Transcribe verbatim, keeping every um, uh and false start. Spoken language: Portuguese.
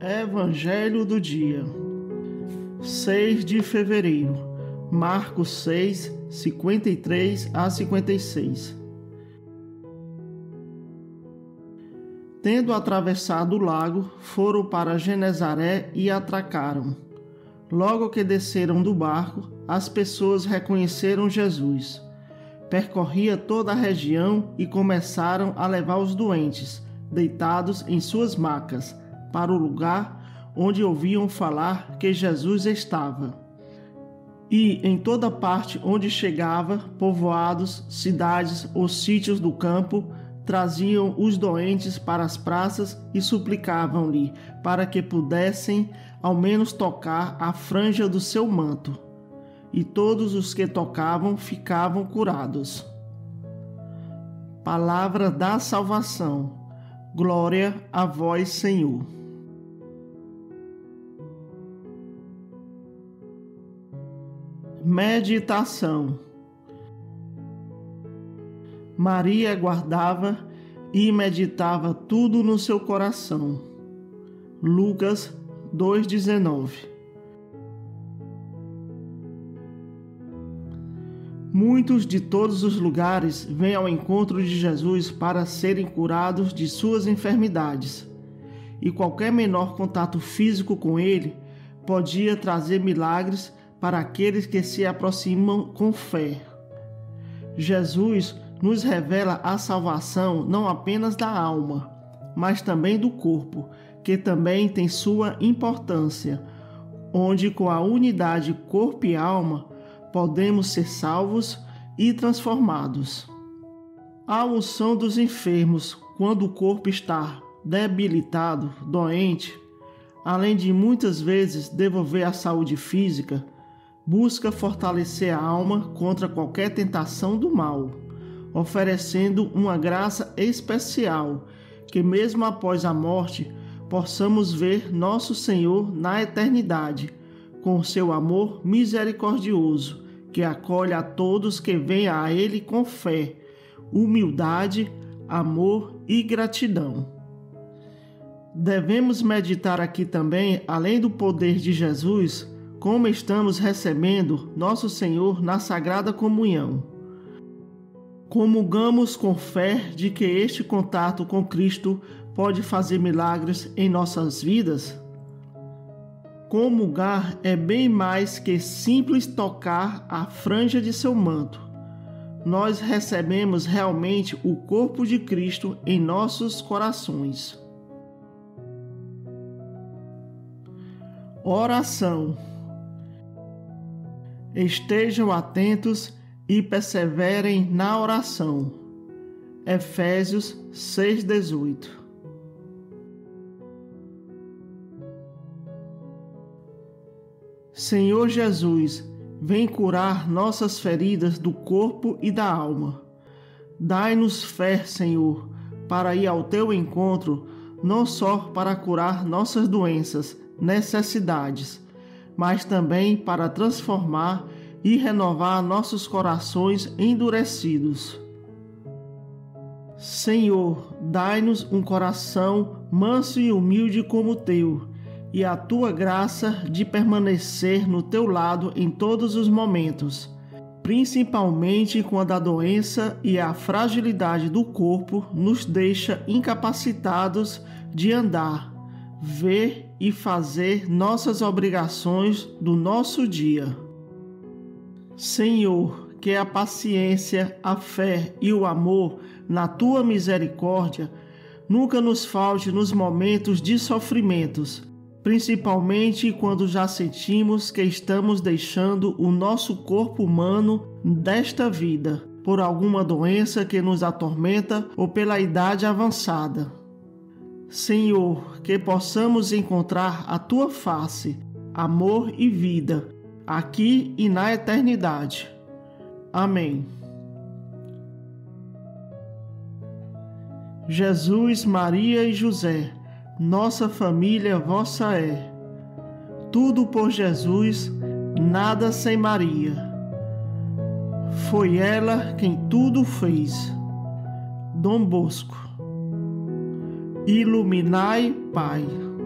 Evangelho do dia, seis de fevereiro, Marcos seis, cinquenta e três a cinquenta e seis. Tendo atravessado o lago, foram para Genesaré e atracaram. Logo que desceram do barco, as pessoas reconheceram Jesus. Percorria toda a região e começaram a levar os doentes, deitados em suas macas, para o lugar onde ouviam falar que Jesus estava. E em toda parte onde chegava, povoados, cidades ou sítios do campo, traziam os doentes para as praças e suplicavam-lhe para que pudessem ao menos tocar a franja do seu manto. E todos os que tocavam ficavam curados. Palavra da salvação. Glória a vós, Senhor. Meditação. Maria guardava e meditava tudo no seu coração. Lucas dois, dezenove. Muitos de todos os lugares vêm ao encontro de Jesus para serem curados de suas enfermidades, e qualquer menor contato físico com ele podia trazer milagres para aqueles que se aproximam com fé. Jesus nos revela a salvação não apenas da alma, mas também do corpo, que também tem sua importância, onde com a unidade corpo e alma podemos ser salvos e transformados. A unção dos enfermos, quando o corpo está debilitado, doente, além de muitas vezes devolver a saúde física, busca fortalecer a alma contra qualquer tentação do mal, oferecendo uma graça especial que, mesmo após a morte, possamos ver nosso Senhor na eternidade, com seu amor misericordioso, que acolhe a todos que vêm a ele com fé, humildade, amor e gratidão. Devemos meditar aqui também, além do poder de Jesus, como estamos recebendo nosso Senhor na Sagrada Comunhão. Comungamos com fé de que este contato com Cristo pode fazer milagres em nossas vidas? Comungar é bem mais que simples tocar a franja de seu manto. Nós recebemos realmente o corpo de Cristo em nossos corações. Oração. Estejam atentos e perseverem na oração. Efésios seis, dezoito. Senhor Jesus, vem curar nossas feridas do corpo e da alma. Dai-nos fé, Senhor, para ir ao teu encontro, não só para curar nossas doenças, necessidades, mas também para transformar e renovar nossos corações endurecidos. Senhor, dai-nos um coração manso e humilde como o teu, e a tua graça de permanecer no teu lado em todos os momentos, principalmente quando a doença e a fragilidade do corpo nos deixa incapacitados de andar, ver e fazer nossas obrigações do nosso dia. Senhor, que a paciência, a fé e o amor na tua misericórdia nunca nos falte nos momentos de sofrimentos, principalmente quando já sentimos que estamos deixando o nosso corpo humano desta vida, por alguma doença que nos atormenta ou pela idade avançada. Senhor, que possamos encontrar a Tua face, amor e vida, aqui e na eternidade. Amém. Jesus, Maria e José, nossa família vossa é. Tudo por Jesus, nada sem Maria. Foi ela quem tudo fez. Dom Bosco. Iluminai, Pai.